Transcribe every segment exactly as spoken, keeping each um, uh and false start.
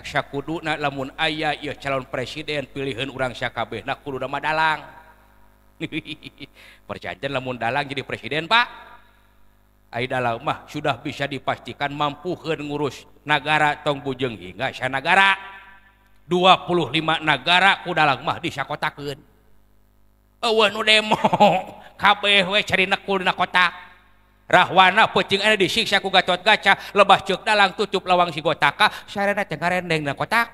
Sakuduna lamun ayah ya calon presiden pilihan urang sakabeh nak kudu nama dalang perjanjian lamun dalang jadi presiden pak ai dalang mah sudah bisa dipastikan mampu ngurus negara tong bujeng hingga sanagara dua puluh lima negara ku dalang mah disakotakeun eueuh nu demo kabeh we carina kulina kotak Rahwana pecing ada disiksa ku Gatot Kaca lebah ceuk dalang tutup lawang si gotaka sarana teh ngarendeng na kotak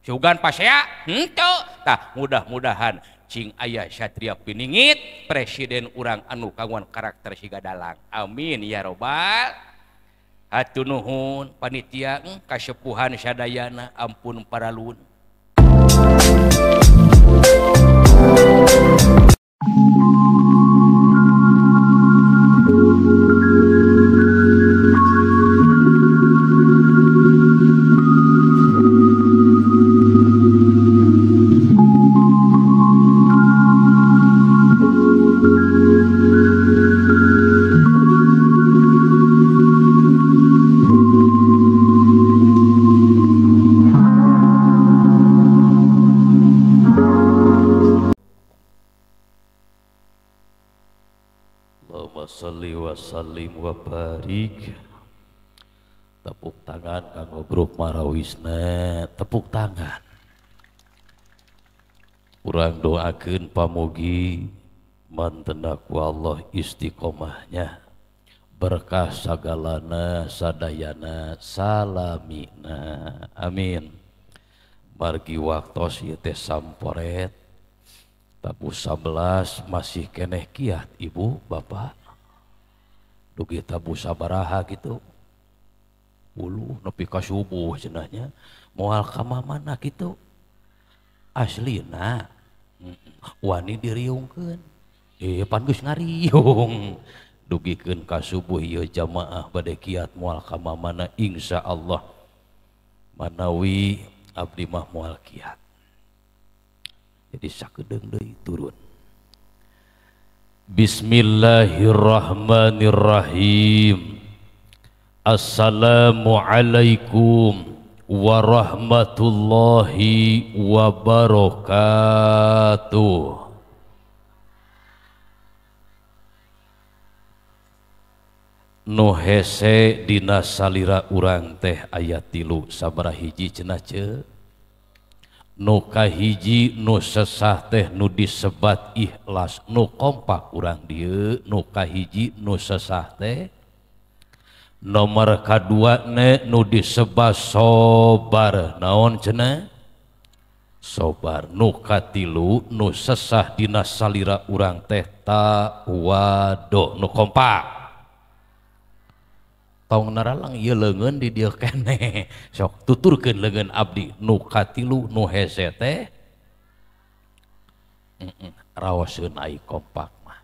sugan pasea henteu tah mudah-mudahan cing aya Satrio Pinggit presiden urang anu kaguan karakter siga dalang amin ya robbal hatur nuhun panitia kasepuhan sadayana ampun paralun Salim wa barik. Tepuk tangan kanggo grup Marawisna, tepuk tangan. Urang doakeun pamugi mantenak ku Allah istiqomahnya. Berkah sagalana sadayana salamina. Amin. Margi waktos ieu teh samporet. Tapu sebelas masih keneh kiat ibu bapak. Dugi tabu sabaraha gitu ulu nepi ka subuh cenahnya moal ka mamana gitu aslina wani diriungkeun eh pan geus ngariung dugikeun ka subuh ieu jamaah bade kiat moal ka mamana insyaallah manawi abdi mah moal kiat jadi sakedeung deui turun Bismillahirrahmanirrahim. Assalamualaikum warahmatullahi wabarakatuh. Nu hese dina salira urang teh aya tilu sabaraha hiji cenah ce. Nu kahiji nu sesah teh nu disebat ikhlas nu kompak urang dieu nu kahiji nu sesah teh nomor kadua ne nu disebat sobar naon cenah sobar nu katilu nu sesah dina salira urang teh tawado nu kompak tong naralang ieu leungeun di dieu keneh sok tuturkeun leungeun abdi nu katilu nu hese teh heeh raoseun ai kompak mah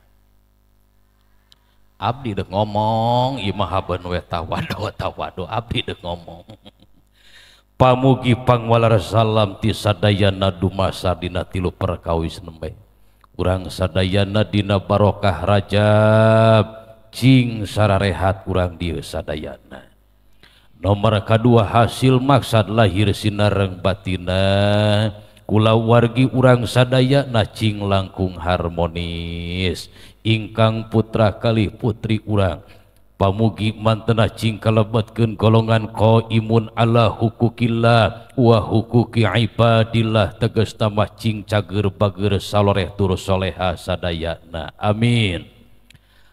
abdi deuk ngomong imah haben we tawado tawado abdi deuk ngomong pamugi pangwalar salam ti sadayana dumasa dina tilu perkawis nembe urang sadayana dina barokah Rajab cing sararehat urang dieu sadayana nomor kedua hasil maksad lahir sinareng batina kulawargi urang sadayana cing langkung harmonis ingkang putra kalih putri urang pamugi mantena cing kalebetkeun golongan qaimun ala hukukillah wa hukuki ibadillah tegas tambah cing cager bager saloreh tur soleha sadayana amin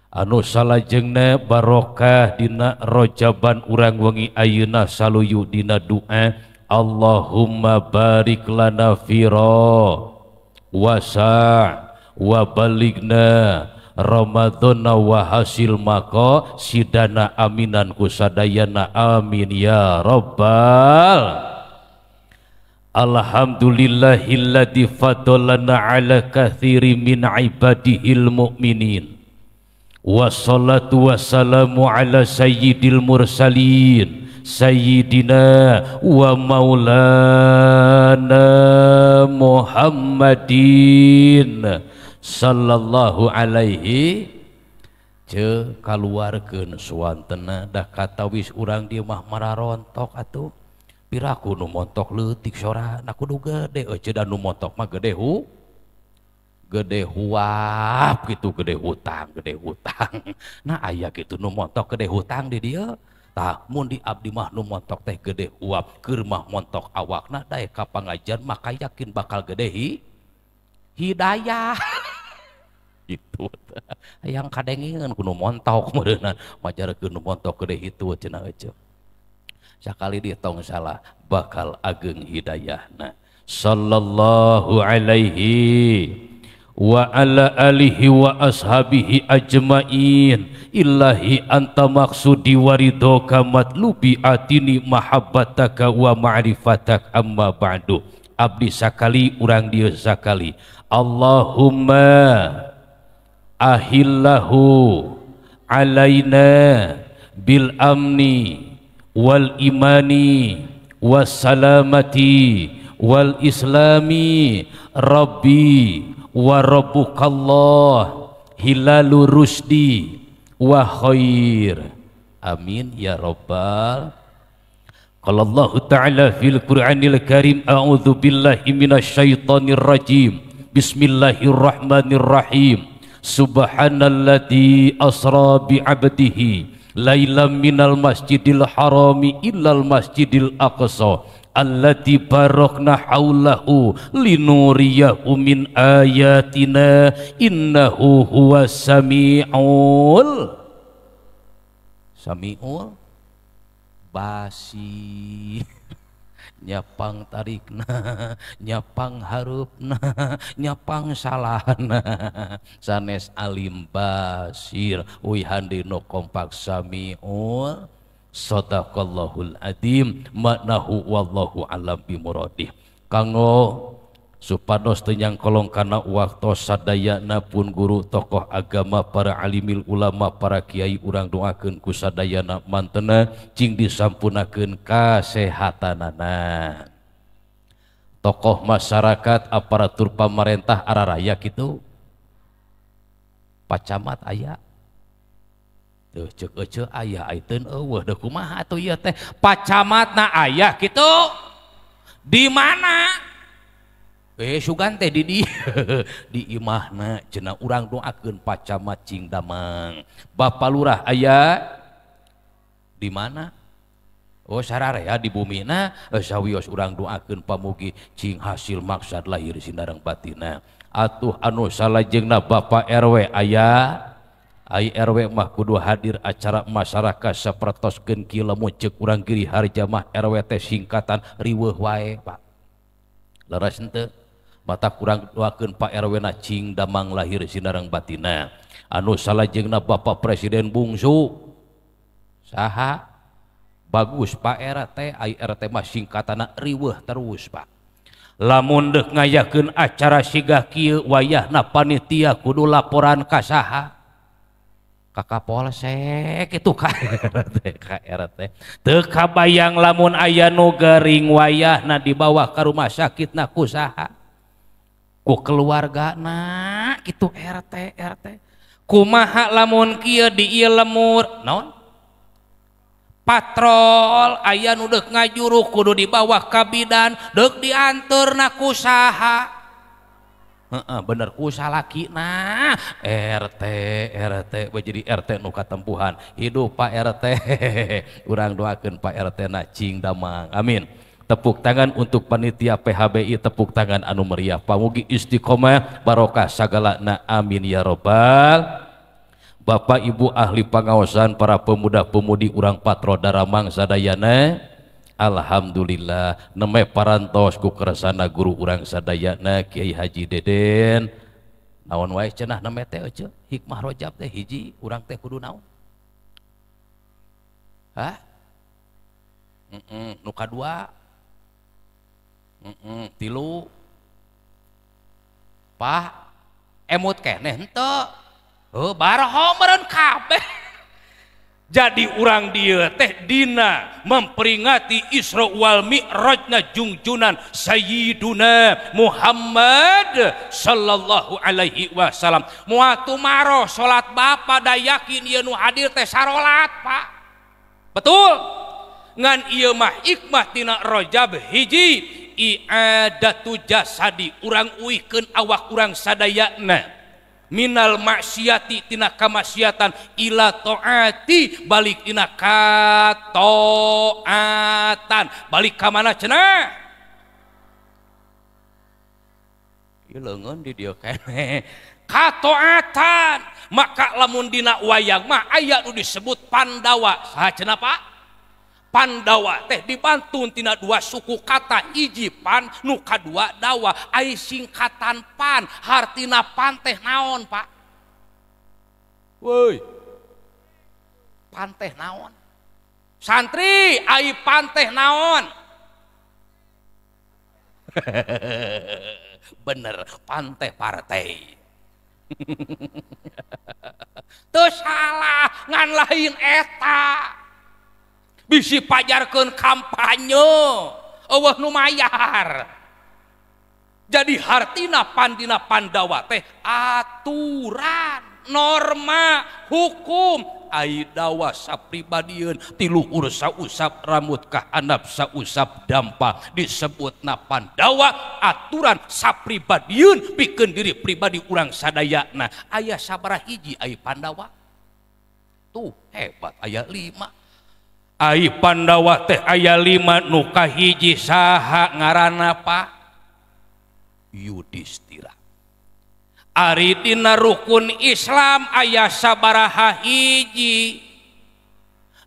anu salajengna barokah dina rojaban urang wengi ayeuna saluyu dina doa Allahumma barik lana fira wasa wa baligna ramadhana wa hasil maka sidana aminan kusadayana amin ya rabbal alhamdulillahilladzi fadolana ala kathiri min ibadihil mu'minin wassalatu wassalamu ala sayyidil mursalin sayyidina wa maulana Muhammadin sallallahu alaihi ce kaluarkeun suantena da katawis urang dieu mah mararontok atuh piraku nu montok leutik sora, na kudu gede, euceuh da nu montok mah gede hu, gede huap gitu, gede hutang, gede hutang. Nah aya gitu nu montok gede hutang di dia. Tah mun di abdi mah nu montok teh gede huap, keur mah montok awakna daek ka pangajian maka yakin bakal gede hi, hidayah. Itu yang kadengin kuno montok modern macara kuno montok gede itu cina aja sekali dia tong salah bakal ageng hidayah. Nah sallallahu alaihi wa ala alihi wa ashabihi ajmain illahi anta maksudi waridoka matlubi atini mahabbataka wa ma'rifatak amma ba'du. Abdi sakali urang dia sakali Allahumma ahillahu alaina bil amni wal imani was salamati wal islami rabbi wa rabbukallah hilalu rusdi wa khair amin ya rabbal. Qala Allah ta'ala fil Qur'anil Karim a'udzu billahi minasyaitonir rajim bismillahirrahmanirrahim subhanalladzi asra bi abdihi lailam minal masjidil harami illal masjidil aqsa allati barakna haulahu linuriyahu min ayatina innahu huwas samiul samiul basir. Nyapang tarikna, nyapang harupna, nyapang salahna, sanes alim basir, wihandino kompak sami'ul, sadaqallahul adim, maknahu wallahu alam bimuradih. Kanggo supados tenyang kolong kana waktu sadayana pun guru tokoh agama para alimil ulama para kiai urang doakeun ku sadayana mantena cing disampunakeun kasehatanana tokoh masyarakat aparatur pamarentah araraya kitu pacamat aya teu ceuk euceuh aya aiteun eueuh da kumaha atuh ieu teh pacamatna aya kitu di mana. Eh sugan teh di di di imahna cenah urang doakeun pacamat cing damang. Bapak lurah aya di mana? Oh sararea di bumina sawios urang doakeun pamugi cing hasil maksud lahir sinareng batinna. Atuh anu salajengna Bapak R W aya I R W mah kudu hadir acara masyarakat sapertoskeun kilemu ceuk urang giri harja mah R W teh singkatan riweuh wae Pak. Leres henteu. Mata kurang doakeun Pak R W na cing damang lahir sinareng batinna. Anu salajengna Bapak Presiden bungsu saha bagus Pak R T, I R T mah singkatana riweuh terus Pak. Lamun deuk ngayakeun acara sigah kieu wayahna panitia kudu laporan ka saha? Ka Kapolsek kitu ka R T, ka R T. Teu kabayang lamun aya nu gering wayahna dibawa ka rumah sakitna ku saha? Ku keluargana kitu R T R T kumaha lamun kieu di ieu lemur naon patrol aya nu deuk ngajuru kudu dibawa ka bidan deuk dianturna ku saha heeh bener ku salakina R T R T we jadi R T nu katempuhan hidup Pak R T urang doakeun Pak R T na cing damang amin. Tepuk tangan untuk panitia P H B I, tepuk tangan anu meriah. Pamugi istiqomah barokah sagalana amin ya robbal. Bapak Ibu ahli pangaosan para pemuda-pemudi urang patro daramang sadayana alhamdulillah neme parantos ku keresana guru urang sadayana Kiai Haji Deden naon wae cenah neme teh euceuh hikmah rojab teh hiji urang teh kudu naon hah heeh mm -mm. Nu kadua Mm -mm, tilu Pak emut keneh henteu heuh baraha meureun kabeh. Jadi urang dieu teh dina memperingati Isra wal Mi'rajna jungjunan Sayyiduna Muhammad sallallahu alaihi wasallam. Moal tumaroh salat bapa da yakin ieu nu hadir teh sarolat Pak. Betul? ngan ieu mah hikmah tina Rajab hiji i'adatu jasadi urang uikeun awak urang sadayana minal maksiati tina kamaksiatan ila taati balik tina katoatan balik ka mana cenah. Ieu leungeun di dieu keneh katoatan. Maka lamun dina wayang mah aya nu disebut Pandawa. Saha cenah Pak? Pandawa teh dibantun tina dua suku kata, hiji pan nu kadua dawa, ai singkatan pan. Hartina pan teh naon Pak? Woi, pan teh naon santri? Ai pan teh naon? Bener, pantai partai. Tuh salah, ngan lain eta. Bisi pajarkan kampanye, eueuh nu mayar. Jadi hartina pandina Pandawa teh aturan, norma, hukum. Aidawa sapribadieun tilu ursa usap rambut ka handap sausap dampa disebutna Pandawa. Aturan sapribadieun pikeun diri pribadi urang sadayana. Aya sabaraha hiji ai Pandawa? Tuh hebat, aya lima. Ai Pandawa teh aya lima nu kahiji saha ngaranna Pak? Yudistira. Ari dina rukun Islam aya sabaraha hiji?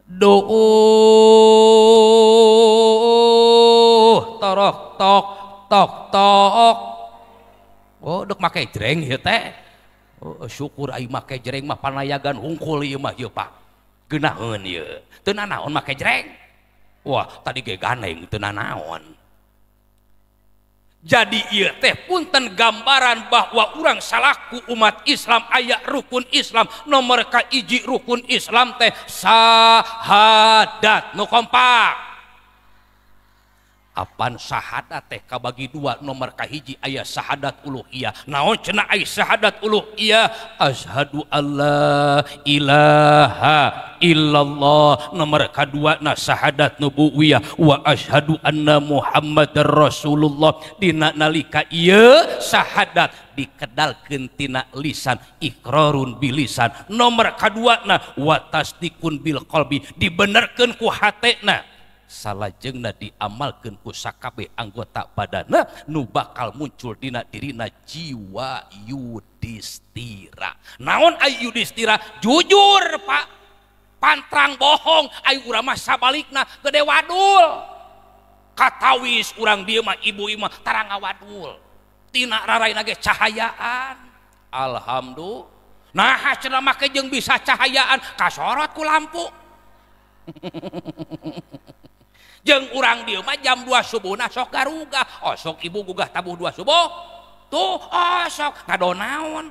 Duh torok tok tok tok. Oh dek make jreng ieu teh. Oh, syukur ai make jreng mah panayagan hungkul ieu mah ieu Pak. Geunaheun ieu. Teu nanaon make jreng. Wah tadi ge ganeng teu nanaon. Jadi ieu teh punten gambaran bahwa urang salaku umat Islam aya rukun Islam nomor kahiji. Rukun Islam teh syahadat nu kompak. Apan syahadat teh kabagi dua, nomor kahiji aya syahadat uluhiyah. Naon cenah ai syahadat uluhiyah? Asyhadu alla ilaha illallah. Nomor kedua na syahadat nubuwiyah, wa asyhadu anna Muhammadar Rasulullah. Dina nalika ieu syahadat dikedalkeun tina lisan, iqrarun bilisan. Nomor kedua na wa tasdikun bil qalbi, dibenerkeun ku hatena. Salajengna diamalkeun ku sakabeh anggota badanna nu bakal muncul dina dirina jiwa Yudistira. Naon ai Yudistira? Jujur Pak, pantrang bohong. Ayu urang mah sabalikna gede wadul. Katawis urang dieu mah ibu imah tarang ngawadul. Tina raraina ge cahayaan. Alhamdulillah. Nah hasilna make jeung bisa cahayaan kasorot ku lampu. Jeung urang dieu mah jam dua subuhna sok garuga. Oh sok ibu gugah tabuh dua subuh. Tuh oh sok ngadonaon.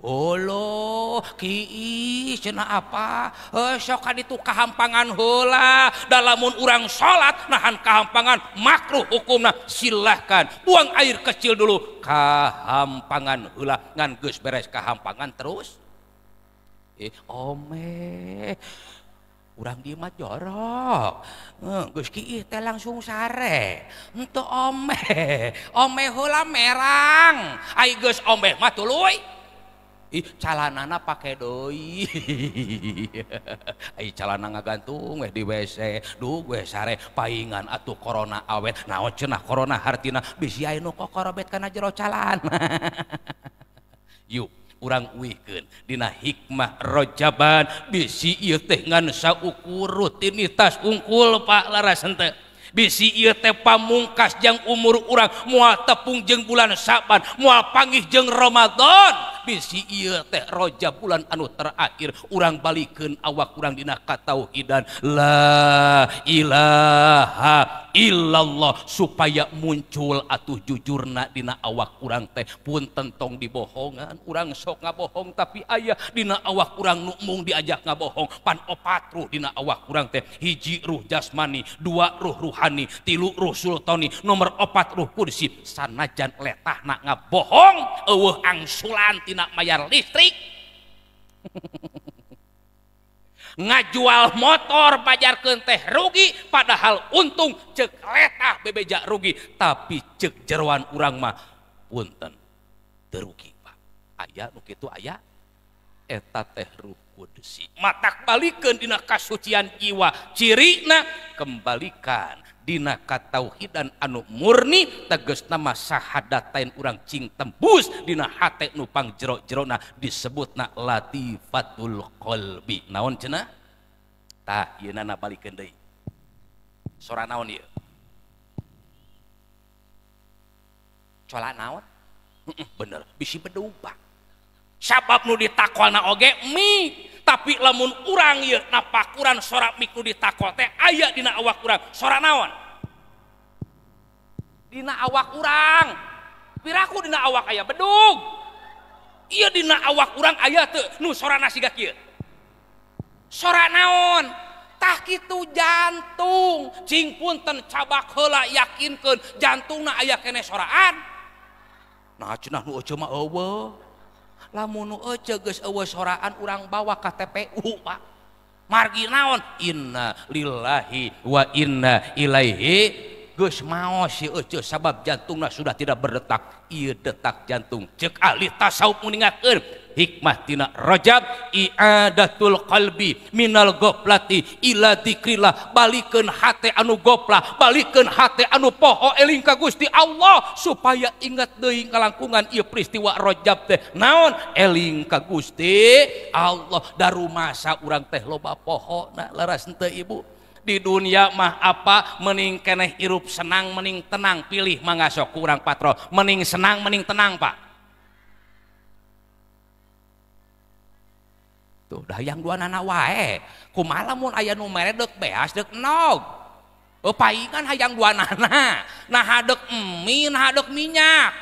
Olo ki cenah apa? Heuh sok kaditu kahampangan heula. Da lamun urang salat nahan kahampangan makruh hukumna. Silahkan buang air kecil dulu, kahampangan heula. Ngan geus beres kahampangan terus eh omeh urang dieu mah jorok. Heuh geus kieu teh langsung sare. Henteu omeh. Omeh heula merang. Ai geus omeh mah tuluy. Ih calanana pake doi. Ih calana ngagantung weh di W C. Duh gue sare paingan atuh corona awet. Naon cenah corona hartina bisi aya nu kokorobet kana jero calan. Yuk urang uikeun dina hikmah Rajaban bisi ieu teh ngan saukur rutinitas unggul Pak laras henteu. Bisi ieu teh pamungkas jang umur urang, moal tepung jeung bulan Saban, moal panggih jeung Ramadan. Bisi ieu teh Rajab bulan anu terakhir, urang balikeun awak urang dina katauhidan la ilaha illallah supaya muncul atuh jujurna dina awak urang teh. Punten tong dibohongan, urang sok ngabohong tapi aya dina awak urang nu mung diajak ngabohong. Pan opat ruh dina awak urang teh, hiji ruh jasmani, dua ruh ruh Hani, tilu ruh sultani, nomor opat ruh kursi. Sanajan letah nak ngabohong, eueuh angsulan tina mayar listrik. ngajual motor pajarkeun teh rugi, padahal untung cek letah bebeja rugi, tapi cek jeroan urang mah punten teu rugi Pak. Aya nu kitu aya eta teh ruh kudus. Matak balikeun dina kasucian jiwa, cirina kembalikan dina katauhidan anu murni, tegasna mah sahadatain urang cing tembus dina hate nu pangjero-jerona, disebutna latifatul qalbi. Naon cenah? Tah ieuna na balikeun deui. Sora naon ieu? Cola naon? Heeh, bener, bisi bedug Pak. Sabab nu ditakolna oge mi, tapi lamun urang ieu napakuran sora mik nu ditakol teh aya dina awak urang, sora naon? Dina awak urang. Piraku dina awak aya bedug. Ieu dina awak urang aya teu nu sorana siga kieu? Sora naon? Tah kitu jantung, cing punten cabak heula yakinkeun jantungna aya keneh soraan. Nah cenah nu eueuh mah eueuh. Lamun eueuh geus eueuh soraan urang bawa ka T P U Pak. Margi naon? Inna lillahi wa inna ilaihi. Geus maos si eueuh sabab jantungna sudah tidak berdetak. Ieu detak jantung ceuk ahli tasawuf muningakeun hikmah tina Rajab i'adatul qalbi minal goplati ila dzikrillah. Balikeun hate anu goplah, balikeun hate anu poho eling ka Gusti Allah supaya ingat deui ngalangkungan ieu peristiwa Rajab teh. Naon? Eling ka Gusti Allah, darumasa urang teh loba pohona laras henteu Ibu. Di dunia mah apa mending keneh irup senang mending tenang, pilih mangasok kurang patrol, mending senang mending tenang Pak. Tuh dah yang dua nana wae kumaha lamun aya nu meredek beas deuk nog paingan hayang dua nana nah hadek emi nah hadek minyak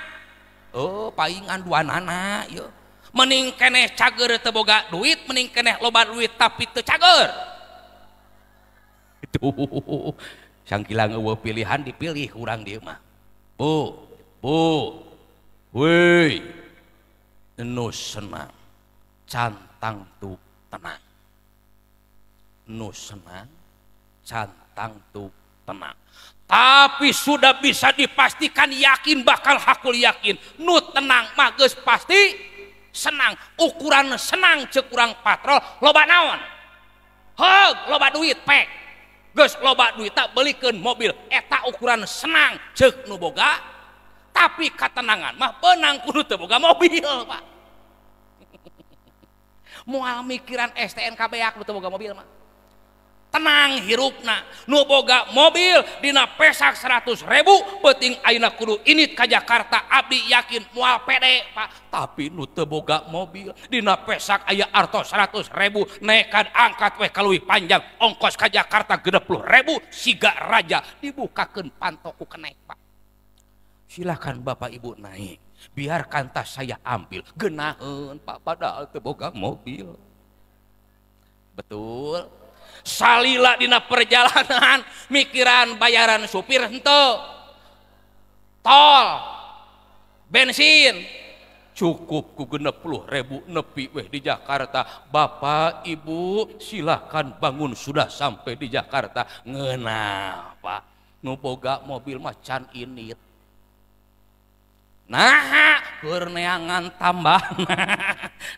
oh paingan dua nana yuk. Mending keneh cager teu boga duit, mending keneh loba duit tapi teu cager. Tuh, sangkilang eueuh pilihan dipilih kurang dia mah. Bu, bu, woi, nu senang, cantang tu tenang. Nu senang, cantang tu tenang. Tapi sudah bisa dipastikan yakin bakal hakul yakin. Nu tenang mah geus pasti senang. Ukuran senang cek kurang patrol loba naon? Heug, loba duit pek. Geus loba duit tak belikeun mobil, eta ukuran senang ceuk nu boga, tapi katenangan mah benang kudu teu boga mobil Pak. Moal mikiran S T N K beak nu teu boga mobil mah. Tenang hirupna, nu boga mobil dina pesak seratus ribu penting ayeuna kudu init ka Jakarta, abdi yakin moal pede Pak. Tapi nu teu boga mobil dina pesak aya artos seratus ribu, nekan angkat weh kaleuwih panjang, ongkos ka Jakarta genep puluh ribu, siga raja dibukakeun pantoku kenaik Pak. Silakan Bapak Ibu naik, biarkan tas saya ambil, geunaheun Pak padahal teu boga mobil. Betul. Salila dina perjalanan mikiran bayaran supir henteu, tol, bensin cukup ku genep puluh ribu nepi weh di Jakarta. Bapak Ibu silahkan bangun, sudah sampai di Jakarta. Ngeunah Pak, nu boga mobil macan init nah kurneangan tambah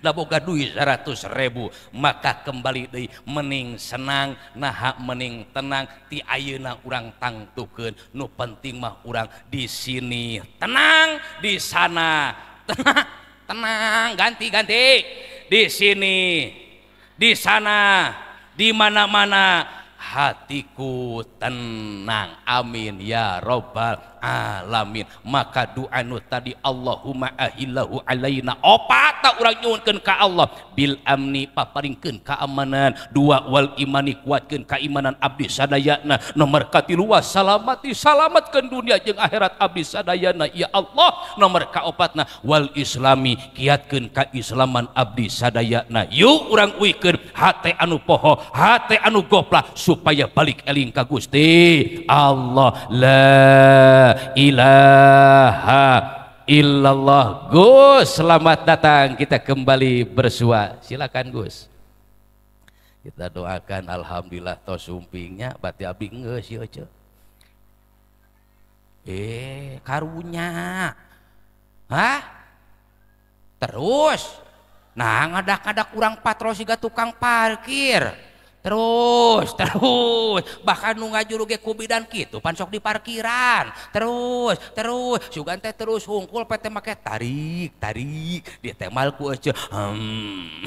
da boga duit seratus ribu, maka kembali deui mending senang naha mending tenang. Ti ayeuna urang tangtukeun nu penting mah urang di sini tenang, di sana tenang, tenang ganti-ganti di sini di sana di mana-mana hatiku tenang. Amin ya robbal alamin. Maka doa nu tadi Allahumma ahillahu alaina opat tak urang nyuwunkeun ka Allah, bil amni paparingkeun kaamanan, dua wal imani kuatkeun keimanan abdi sadayana, nomor katilu salamati salamatkeun dunia jeung akhirat abdi sadayana ya Allah, nomor kaopatna wal islami kiatkeun kaislaman abdi sadayana. Yuk urang uikeun hate anu poho, hate anu goplah supaya balik eling ka Gusti Allah. La ilaha illallah. Gus, selamat datang, kita kembali bersua. Silakan Gus. Kita doakan alhamdulillah tos sumpingnya bati abdi ngeus ieu ce. Eh karunya. Hah? Terus nah ngadak-ngadak kurang patrosi ga tukang parkir. Terus, terus, bahkan nu ngajuru ge kubidan kitu pan sok di parkiran. Terus, terus, sugan teh terus hungkul pete make tarik, tarik, dia temal ku euceuh. Hmm.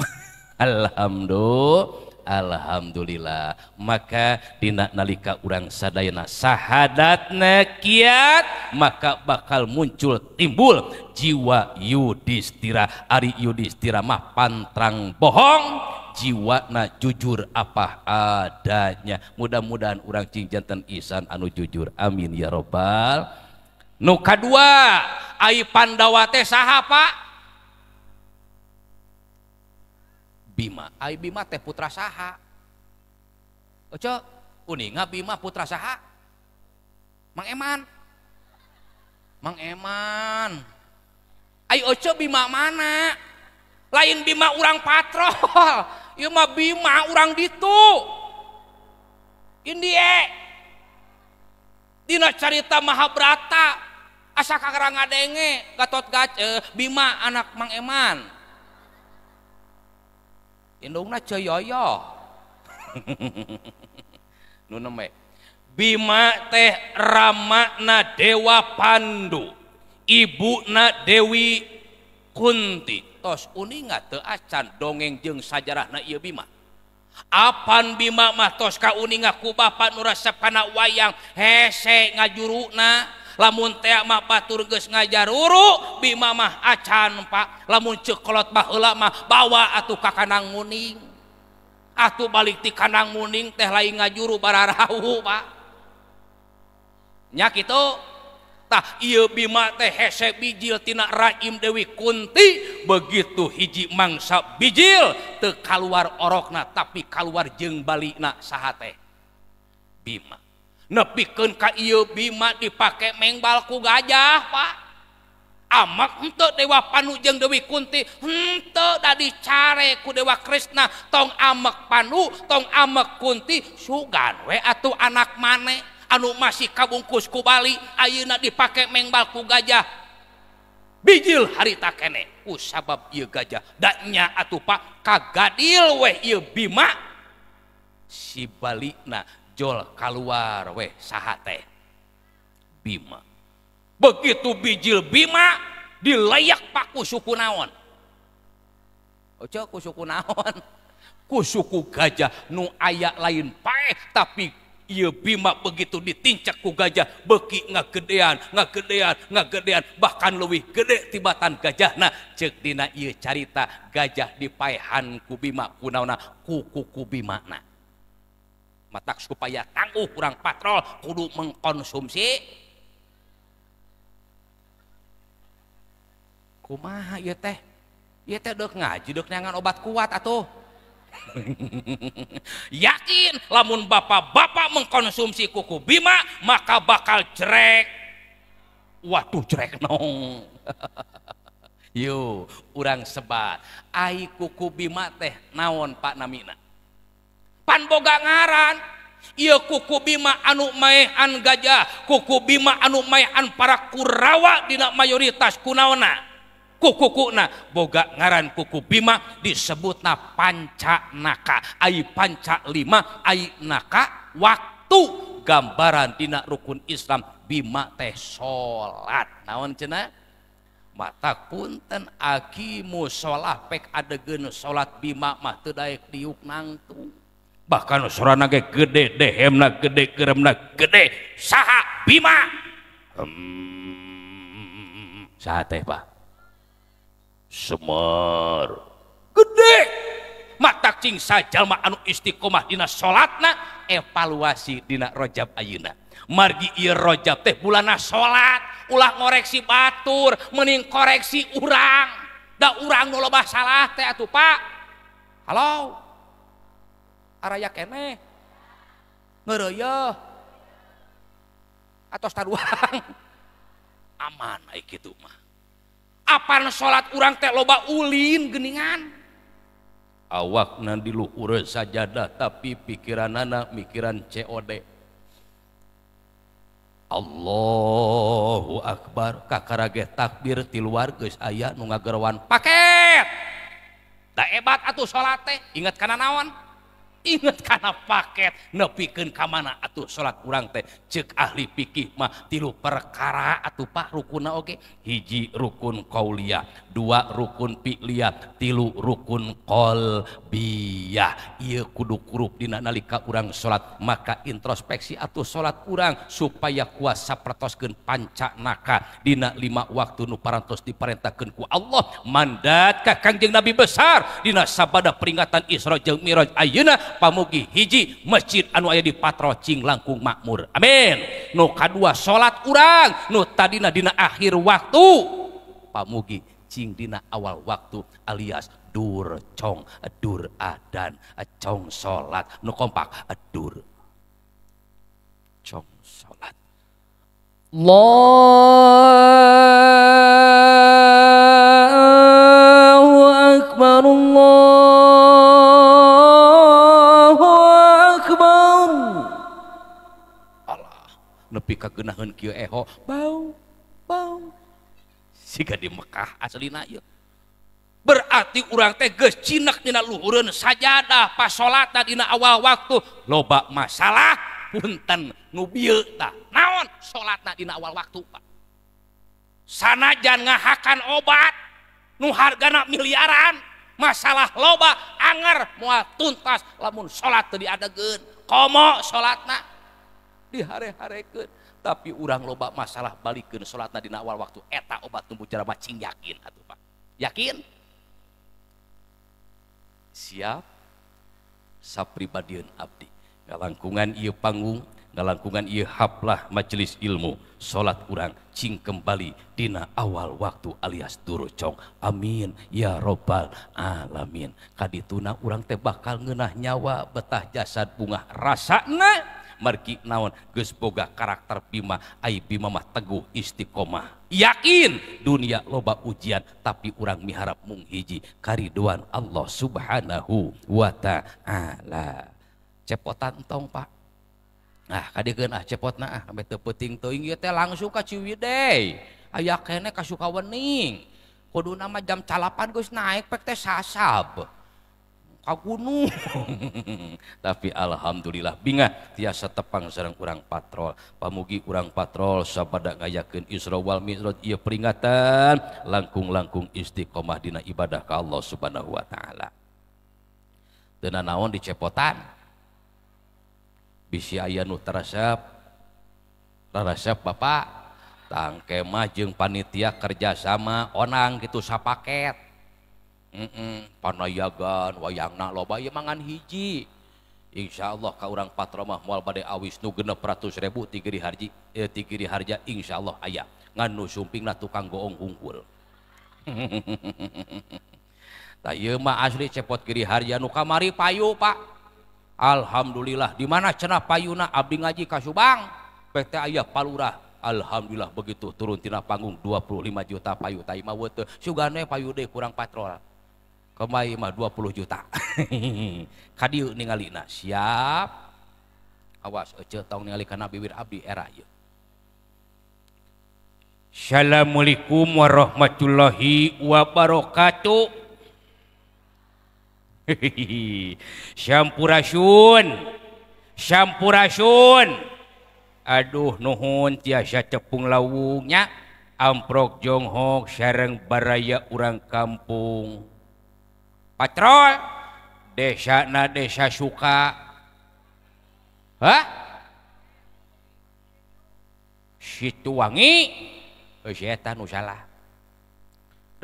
Alhamdulillah. Alhamdulillah. Maka dina nalika urang sadayana sahadatna kiat maka bakal muncul timbul jiwa Yudhistira. Ari Yudhistira mah pantrang bohong, jiwana jujur apa adanya. Mudah-mudahan urang cing janten isan anu jujur. Amin ya robbal. Nu kadua, ai Pandawa teh saha Pak? Bima, ai Bima teh putra saha? Oco, uninga Bima putra saha? Mang Eman, Mang Eman. Ai Oco Bima mana? Lain Bima urang patrol, ieu mah Bima urang ditu. Indie, dina carita Mahabharata, asa kagarang ngadenge, Gatotkaca, Bima anak Mang Eman. Indungna coyoyo nu neme Bima teh ramana Dewa Pandu, ibuna Dewi Kunti. Tos uninga teu acan dongeng jeung sajarahna ieu Bima. Apan Bima mah tos ka uninga ku bapa nu resep kana wayang hese ngajuruna. Lamun teh mah batur geus ngajaruru Bima mah acan Pak. Lamun cekolot baheula mah bawa atuh ka Kanang Muning. Atuh balik ti Kanang Muning teh lain ngajuru bararahu Pak. Nya kitu tah ieu Bima teh hese bijil tina raim Dewi Kunti. Begitu hiji mangsa bijil teu kaluar orokna tapi kaluar jeung balikna saha teh Bima. Nepikeun ka ieu Bima dipake mengbal ku gajah Pak. Amak henteu Dewa Panu jeung Dewi Kunti henteu da dicare ku Dewa Krishna. Tong amek Panu, tong amek Kunti, sugan we atuh anak maneh anu masih kabungkus ku Bali ayeuna dipake mengbal ku gajah. Bijil harita keneh ku sabab ieu gajah. Da nya atuh Pak kagadil we ieu Bima si balikna jol kaluar weh sahate Bima. Begitu bijil Bima dilayak Pak ku suku naon? Oco ku suku naon? Ku suku gajah nu aya lain paeh tapi ieu Bima begitu ditincak ku gajah beki ngagedean, ngagedean, ngagedean bahkan leuwih gede tibatan gajahna. Ceuk dina ieu carita gajah dipaehan ku Bima ku naonna ku kuku Bimana. Matak supaya tangguh kurang patrol kudu mengkonsumsi kumaha ieu teh ieu teh deuk ngaji deuk neangan obat kuat atuh. Yakin lamun bapak-bapak mengkonsumsi kuku Bima maka bakal jerek. Waduh jerek nong. Yo urang sebat ai kuku Bima teh naon Pak namina? Pan boga ngaran ieu kuku Bima anu maehan gajah, kuku Bima anu maehan para Kurawa dina mayoritas kunaona kukukuna boga ngaran kuku Bima disebutna Pancanaka. Ai panca lima, ai naka waktu gambaran dina rukun Islam Bima teh salat naon cenah? Mata punten aqimu shalah pek adegeun salat Bima mah teu daek diuk nangtung. Bahkan sorana ge gede, dehemna gede, geremna gede. Saha Bima? Hmm, saha teh Pak? Semar. Gede. Matak cing sajalma anu istiqomah dina salatna evaluasi dina Rajab ayeuna. Margi ieu Rajab teh bulanna salat, ulah ngoreksi batur, mending koreksi urang. Da urang nu loba salah teh atuh Pak. Halo. Araya keneh ngeureuh atos taruang aman ai kitu mah. Apan salat urang teh loba ulin geuningan awakna diluhur sajadah tapi pikiranana mikiran C O D. Allahu Akbar, kakarage takbir tiluar geus aya nu ngagerwan paket. Da ebat atuh salat teh, inget kana naon? Inget kana paket, nepikeun ka mana atuh salat urang teh. Ceuk ahli fikih mah tilu perkara atuh Pak rukunna oge. Hiji rukun qauliyah, dua rukun fi'liyah, tilu rukun qalbiyah. Ieu kudu kurup dina nalika urang salat, maka introspeksi atuh salat urang supaya kuasa pertoskeun pancanaka dina lima waktu nu parantos diparentahkeun ku Allah. Mandat ka Kangjeng Nabi besar dina sabada peringatan Isra jeung Miraj ayeuna pamugi hiji masjid anu aya di Patrocing langkung makmur. Amin. Nu kadua salat urang nu tadina dina akhir waktu pamugi cing dina awal waktu alias dur cong dur adan cong salat nu kompak dur cong salat. Allahu Akbar, Allahu Akbar. Allah nepi kagenaheun kieu eho bau bau siga di Mekah aslina ieu. Berarti urang teh geus cinek dina luhureun sajadah pas salatna dina awal waktu. Loba masalah punten nu bieu tah naon salatna dina awal waktu Pak. Sanajan ngahakan obat nu hargana miliaran, masalah loba anger moal tuntas lamun salat teu diadegeun komo salatna dihare-harekeun. Tapi urang loba masalah balikeun salatna dina awal waktu eta obat nu bucara cing yakin atuh Pak. Yakin? Siap sapribadieun abdi ngalangkungan ieu panggung, ngalangkungan ieu haplah majelis ilmu. Salat urang cing kembali dina awal waktu alias durucong. Amin ya robbal alamin. Kadituna urang teh bakal ngeunah nyawa betah jasad bungah rasana margi naon geus boga karakter Bima. Ai Bima mah teguh istiqomah. Yakin dunia loba ujian tapi urang miharap mung hiji kariduan Allah subhanahu wa ta'ala. Cepotan tong Pak. Nah kadeukeun ah cepotna ah ame teu peuting teuing ieu teh langsung ka Ciwidey aya kene ka Sukawening kuduna mah jam calapan geus naik pek teh sasab ka gunung. Tapi alhamdulillah bingah tiasa tepang sareng urang patrol. Pamugi urang patrol sabada ngayakeun Isra wal Mi'raj ieu peringatan langkung-langkung istiqomah dina ibadah ka Allah Subhanahu wa taala. Teu naon dicepotan. Bisi aya nu terasep rarasep Bapak. Tangkemah jeung panitia kerjasama onang kitu sapaket. Mm -mm. Panayagan wayangna loba ieu mangan hiji. Insyaallah ka urang patromah moal bade awis nu genep ratus ribu tiga di harji eh, tiga di harja insyaallah aya ngan nu sumpingna tukang goong hungkul. Tah ieu mah asli cepot giri harja nu kamari payu Pak. Alhamdulillah di mana cenah payuna abdi ngaji ka Subang P T aya palurah. Alhamdulillah begitu turun tina panggung dua puluh lima juta payu tai mah weuteuh sugane payu deui kurang patrol. Kemai mah dua puluh juta. Kadieu ningalina siap. Awas euceuh tong ningali kana bibir abdi era ieu. Assalamualaikum warahmatullahi wabarakatuh. Sampurasun. Sampurasun. Aduh nuhun tiasa tepung lawungnya amprok jonghok sareng baraya urang kampung. Patrol desa na desa suka. Hah? Situwangi euy eta nu salah.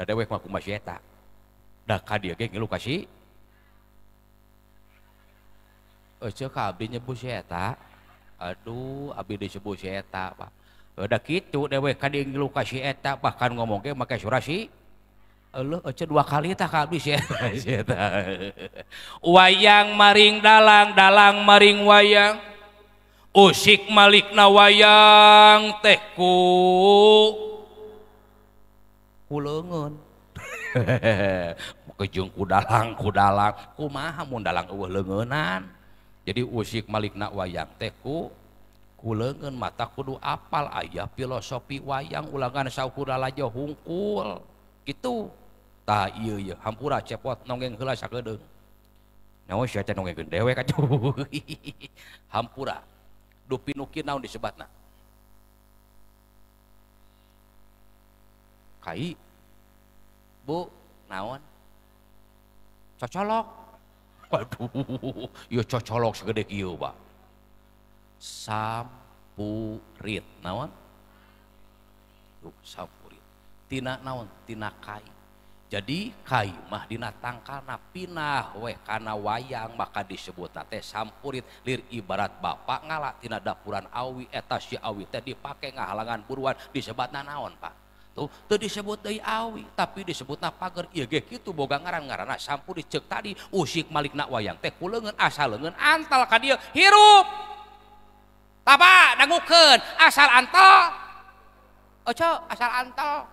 Da dewek mah kumaha eta. Da ka dieu ge ngilu ka si. Euy ka abdi nyebut si eta. Aduh abdi disebut si eta Pak. Udah kitu dewek ka dieu ngilu ka si eta bahkan ngomong ge make surah si. Elu aja dua kali tak habis ya. Wayang maring dalang, dalang maring wayang, usik malikna wayang tehku kuleungeun. Kejung kudalang kudalang kumaha mun dalang eueuh leungeunnan. Jadi usik malikna wayang teh ku kuleungeun mata kudu apal aya filosofi wayang ulangan saukudala aja hungkul. Gitu. Tah ieu ieu hampura cepot nonggeng heula sakedeung. Naon sia teh nongengkeun dewe ka cuy. Hampura. Dupinuki naon disebatna? Kai bu naon cocolok. Waduh ya cocolok segede kieu Pak sampurit naon uh, sampurit tina naon tina kai. Jadi kai mah dina tangkana pinah we kana wayang maka disebutna teh sampurit. Lir ibarat bapak ngalah tina dapuran awi eta si awi teh dipake ngahalangan buruan disebatna naon Pak? Tuh, tuh disebut dari awi, tapi disebutna pagar ieu ge kitu boga ngaran-ngaranna sampurit ceuk tadi usik malikna wayang teh kuleungeun asal leungeun antal ka dieu hirup. Tapa dangukeun asal antal. Oco asal antal.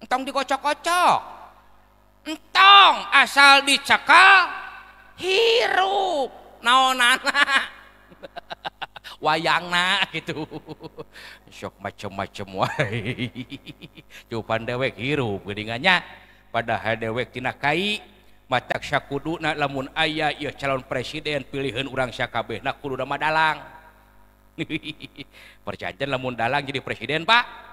Entong digocok-kocok. Entong asal dicekal hirup. Naonana. Wayangna gitu. Sok macem-macem wae. Cupan dewek hirup geuningannya. Padahal dewek tina kai matak sakuduna lamun aya ieu calon presiden pilihan urang sakabehna kudu mah dalang. Perjanjian lamun dalang jadi presiden, Pak.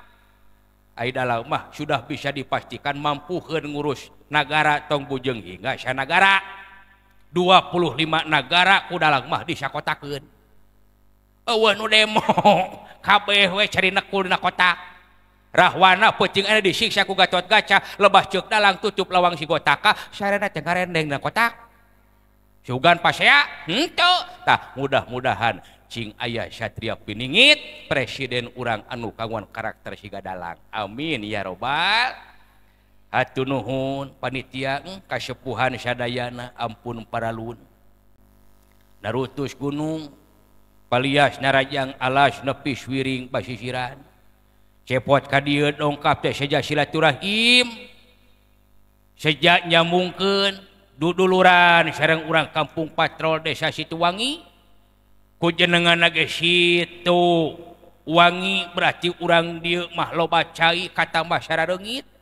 Ai dalang mah sudah bisa dipastikan mampu ngurus negara tong bujeng hingga sanagara. dua puluh lima negara ku dalang mah disakotakeun. Eueuh nu demo kabeh we carina kulina kotak rahwana peuting aya disiksa ku Gatotkaca lebah ceuk dalang tutup lawang si Gotaka sarena teh ngarendeng na kotak sugan pasea henteu. Tah mudah-mudahan cing aya Satrio Pinggit presiden urang anu kaguan karakter siga dalang. Amin ya robbal hatur nuhun panitia kasepuhan sadayana ampun paralun narutus gunung palias narajang alas nepis wiring basisiran cepot kadieu dongkap teh seja silaturahim sejak nyamungkeun duduluran sareng urang kampung patrol desa Situwangi ku jenengan ge situ wangi berarti urang dieu mah loba cai katambah sarareungit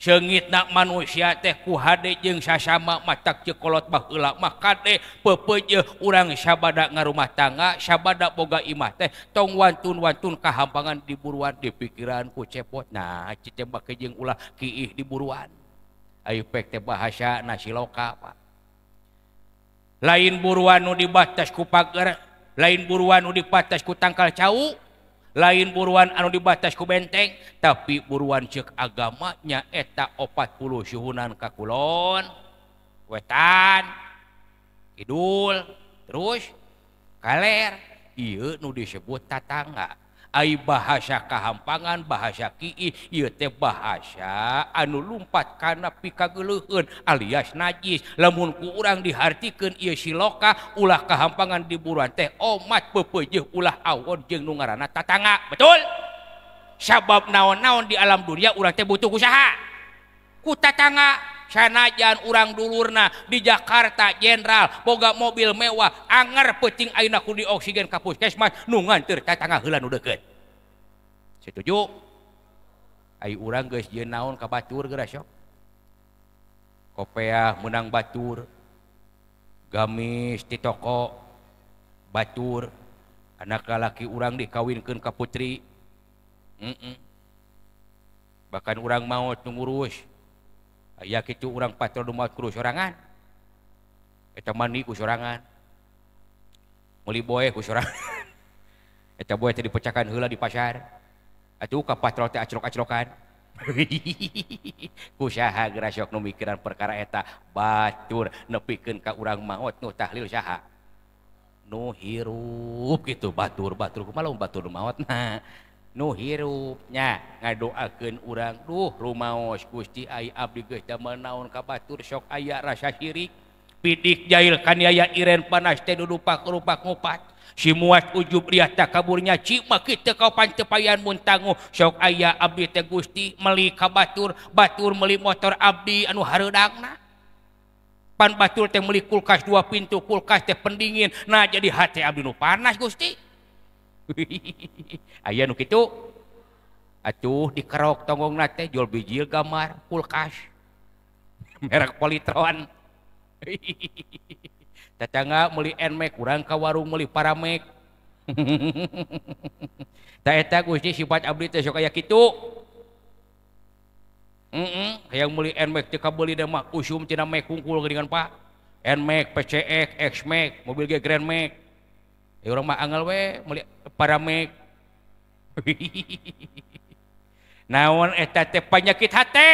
seungit nak manusia teh ku hade jeung sasama matak cekolot baheula mah kade peupeujeuh urang sabada ngarumah tangga sabada boga imah teh tong wantun-wantun kahampangan diburuan di pikiran ku cepot. Nah cecebak jeung ulah kiih diburuan ai pek teh bahasa nasiloka Pak. Lain buruan nu dibatas ku pagar, lain buruan nu dibatas ku tangkal cau, lain buruan anu dibatas ku benteng, tapi buruan cek agamanya eta opat puluh suhunan kakulon wetan kidul terus kaler. Ieu nu disebut tatangga ai bahasa kahampangan bahasa kiih ieu teh bahasa anu lumpat kana pikageuleuheun alias najis. Lamun ku urang dihartikeun ieu siloka ulah kahampangan di buruan teh omat peupeujeuh ulah awon jeung nu ngaranna tatangga. Betul sabab naon-naon di alam dunia urang teh butuh usaha ku tatangga. Sanajan urang dulurna di Jakarta Jenderal boga mobil mewah anger peuting ayeuna ku di oksigen ka puskesmas nu nganter tatangga heula nu deukeut. Setuju? Ai urang geus jeung naon ka batur geura sok. Kopeah menang batur. Gamis di toko batur. Anak lalaki urang dikawinkeun ka putri. Mm -mm. Bahkan urang maot nu ngurus ya kitu urang patrol nu maot ku sorangan eta mandi ku sorangan meuli boe ku sorangan eta boe teh dipecahkan heula di pasar atuh ka patrol teh acrok-acrokan ku saha geura sok nu mikiran perkara eta batur nepikeun ka urang maot nu tahlil saha nu hirup kitu batur-batur kumaha batur nu maot na nu hirupnya ngadoakeun urang duh rumaos Gusti ai abdi geus damel naon ka batur sok aya rasa syirik pidik jahil kaniaya iren panas teh dudupak rupak ngupat Si muat ujub riata kaburnya cima kita kau pantepayan muntangu syok ayah abdi teh Gusti meli ka batur, batur meli motor abdi anu hareudangna. Pan batur teh meli kulkas dua pintu, kulkas teh pendingin. Nah jadi hati abdi nu panas Gusti. Aya nu kitu. Atuh dikerok tonggongna teh jual bijil gamar kulkas. Merek Politron. Tetangga meli enmek kurang ka warung meli paramek. Ta eta Gusti sifat abdi teh sok aya kitu. Heeh, hayang meli enmek teh kabeuli da mah usum cenah mek kungkul geuningan Pak. Enmek, P C X, X-Max, mobil ge Grand Max. Ya urang mah angel we meli paramek. Naon eta teh penyakit hate.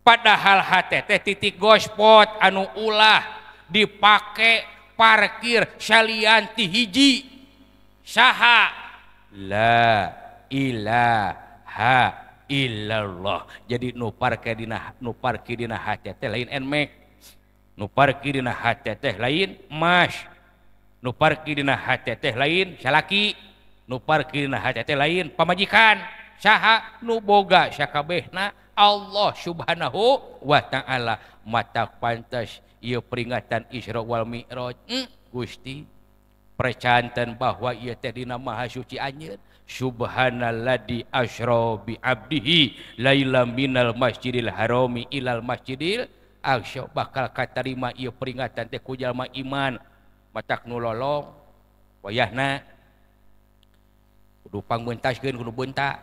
Padahal hati teh titik gospot anu ulah dipake parkir salian ti hiji saha la ilaha illallah. Jadi nu parkir dina nu parkir dina hati teh lain enmek, nu parkir dina hati teh lain emas, nu parkir dina hati teh lain salaki, nu parkir dina hati teh lain pamajikan, saha nu boga sakabehna Allah subhanahu wa ta'ala. Mata pantas ia peringatan Isra wal Mi'raj. Hmm? Gusti percantan bahwa ia teh dina maha suci anjeun. Subhanalladzi asra bi abdihi lailam minal masjidil harami ilal masjidil aqsa. Bakal katarima ia peringatan teh ku jalma iman. Matak nu lolong wayahna kudu pangbentaskeun kudu bentak.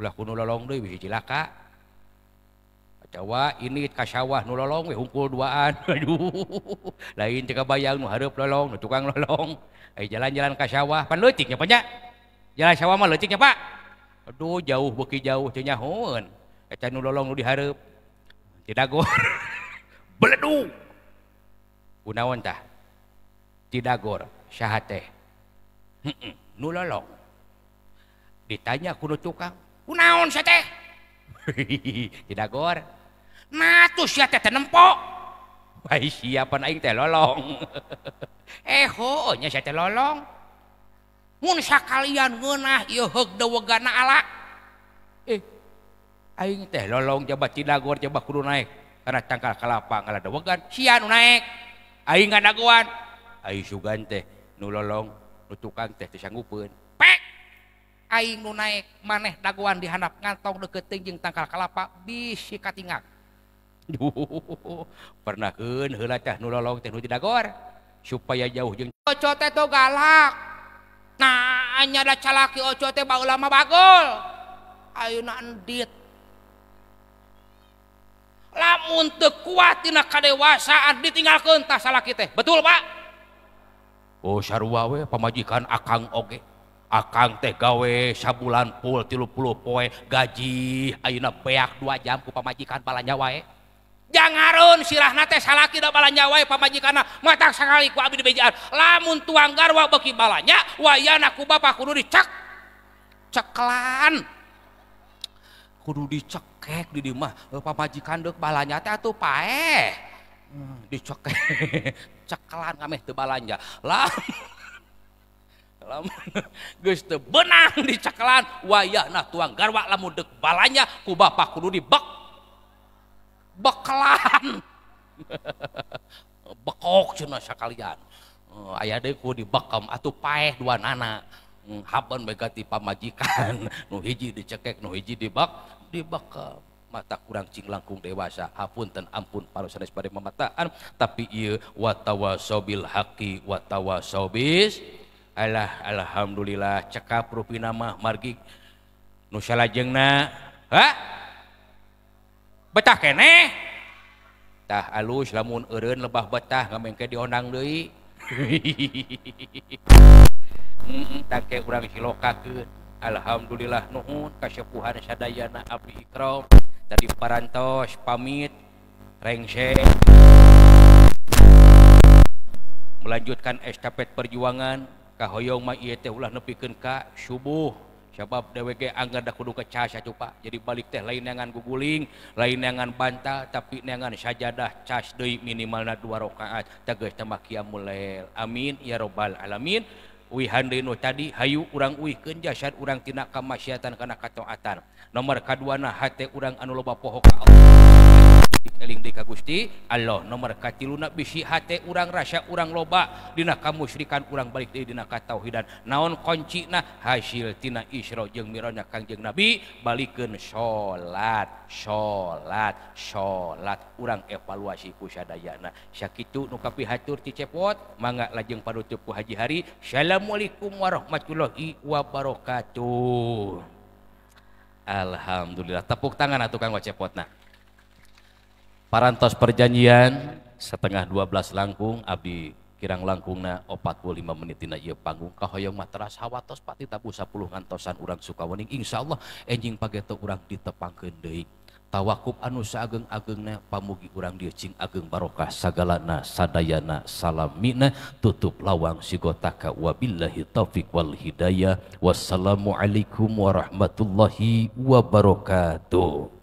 Ulah kudu lolong deui bisa cilaka. Jawa ini kasawah nu lolong we hungkul duaan. Aduh. Lain teu kabayang nu hareup lolong, nu tukang lolong. Ai jalan-jalan ka sawah, pan leutik nya nya. Jalan sawah mah leutik nya, Pak. Aduh, jauh beuki jauh teh nyahoeun. Eta nu lolong nu dihareup. Tidagor. Beledu. Kunaon tah? Tidagor saha teh? Heeh, nu lolong. Ditanya ku nu tukang, "Kunaon sa teh?" Tidagor. Nah tuh sia teh tenempok. Wai sia pan aing teh lolong. Eh ho nya sia teh lolong. Mun sakalian ngeunah ieu heug dewegana ala. Eh aing teh lolong coba tidagor coba kudu naik kana tangkal kelapa ngala dewegan sia nu naek. Aing ngadaguan. Aing sugan teh nu lolong nu tukang teh teu sanggupeun. Pek. Aing nu naik maneh daguan dihandap ngantong deketing jeung tangkal kelapa bisi katingak. Duh, pernakeun heula teh nu lolong teh nu tidagor supaya jauh jeung oco teh to galak. Nah, anya da calaki oco teh baheula mah bagol. Ayeuna endit. Lamun teu kuat dina kadewasaan ditinggalkeun tah salaki teh. Betul, Pak? Oh, sarua we pamajikan akang oge. Akang teh gawe sabulan pul tilu puluh poe gaji ayeuna beak dua jam ku pamajikan balanja wae. Jangareun sirahna teh salaki da balanja wae pamajikanna matak sakali ku abdi dibejaan. Lamun tuang garwa beuki balanja wayahna ku bapak kudu dicek. Ceklan. Kudu dicekek di dieu mah pamajikan deuk balanja teh atuh paeh. Hmm, dicekek. Ceklan kameh teu balanja. Lah geus teu benang diceklan wayahna tuang garwa lamun deuk balanya ku bapak kudu dibek bekelan. Bekok cenah sakalian aya deui ku dibekem atuh paeh duanana habeun bae gati pamajikan nu hiji dicekek nu hiji dibek dibekem. Mata kurang cing langkung dewasa hapunten ampun para sanes bade mamataan tapi ieu watawasobil haqi watawasobis. Alah, alhamdulillah cekap rupina mah margi nusa lajengna ha betah keneh tah alus lamun eureun lebah betah ngamengke diondang deui. Heeh take urang silokakeun alhamdulillah nuhun kasepuhan sadayana abdi ikram tadi parantos pamit rengseng melanjutkan estafet perjuangan. Kahoyong ma ieu teh ulah nepikeun ka subuh Sebab dheweke anggar da kudu kecas atuh Pak. Jadi balik teh lain neangan guguling, lain neangan bantal, tapi neangan sajadah cas deui minimalna dua rakaat. Tegas teh qiyamul lail. Amin ya robbal alamin. Wihan deui nu tadi hayu urang uihkeun jasad urang tina kamaksiatan kana kataatan. Nomor kaduana hate urang anu loba poho ka Allah. Eling deui ka Gusti Allah. Nomor katiluna bisi hate urang rasa urang loba dina kamusyrikan urang balik deui dina katauhidan. Naon koncina hasil tina Isra jeung Mi'rajna Kangjeng Nabi balikeun salat, salat, salat urang evaluasi ku sadayana. Sakitu nu kapihatur ti cepot mangga lajeng panutup ku Haji Hari. Salam Assalamualaikum warahmatullahi wabarakatuh. Alhamdulillah. Tepuk tangan atuh kanggo cepotna. Parantos perjanjian setengah dua belas langkung abdi kirang langkungna opat puluh lima menit tina ieu panggung kahoyong materas hawatos pati tabu sepuluh ngantosan urang Sukawening insyaallah enjing pageto urang ditepangkeun deui. Tawakub anu saageng-agengna pamugi urang dieu cing ageng barokah sagalana sadayana salamina tutup lawang sigotaka wabillahi taufik wal hidayah. Wassalamualaikum warahmatullahi wabarakatuh.